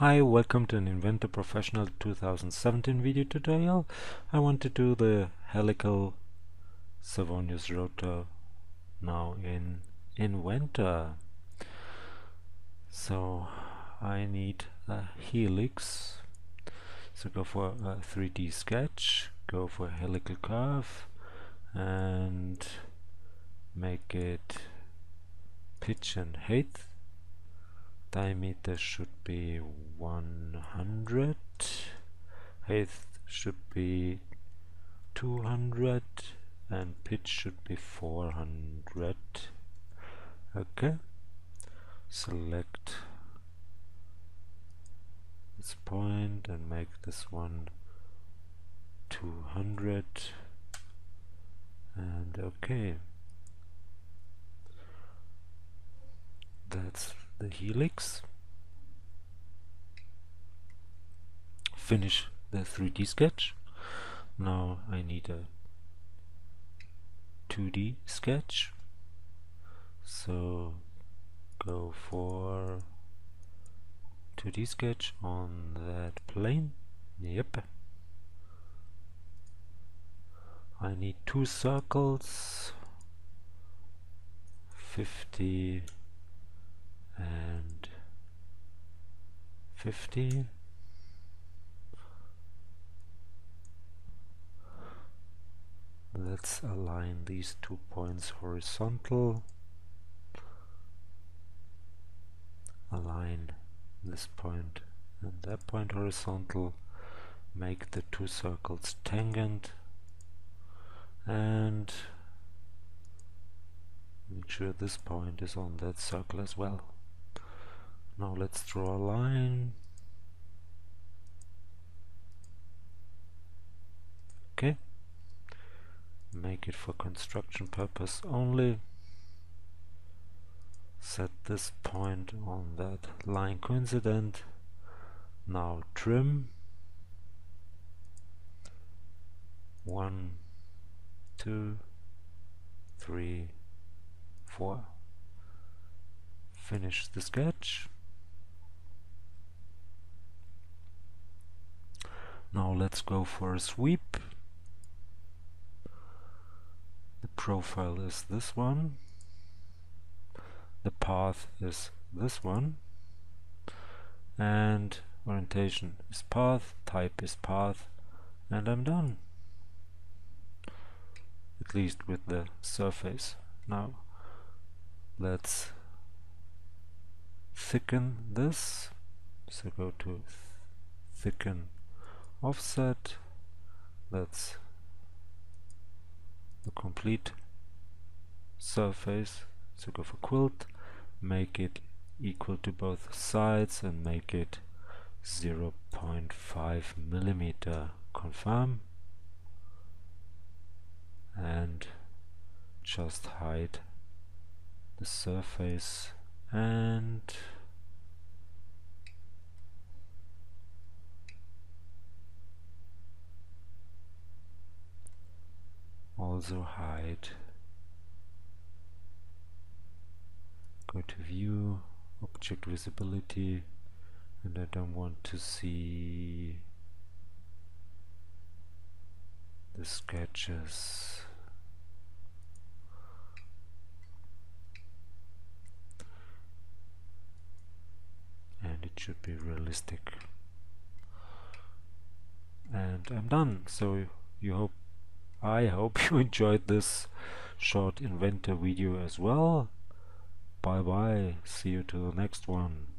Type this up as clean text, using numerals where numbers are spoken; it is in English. Hi, welcome to an Inventor Professional 2017 video tutorial. I want to do the helical Savonius rotor now in Inventor. So I need a helix. So go for a 3D sketch, go for helical curve and make it pitch and height. Diameter should be 100, height should be 200 and pitch should be 400. Okay, select this point and make this one 200 and okay. That's the helix. Finish the 3D sketch. Now I need a 2D sketch. So go for 2D sketch on that plane. Yep. I need two circles, 50 and 50. Let's align these 2 points horizontal. Align this point and that point horizontal. Make the two circles tangent and make sure this point is on that circle as well. Now let's draw a line. Okay. Make it for construction purpose only. Set this point on that line coincident. Now trim. 1, 2, 3, 4. Finish the sketch. Now let's go for a sweep. The profile is this one. The path is this one. And orientation is path, type is path, and I'm done. At least with the surface. Now let's thicken this. So go to thicken offset. That's the complete surface. So go for quilt, make it equal to both sides and make it 0.5 mm. Confirm and just hide the surface and also hide. Go to view, object visibility, and I don't want to see the sketches. And it should be realistic. And I'm done. So I hope you enjoyed this short Inventor video as well. Bye bye, see you to the next one.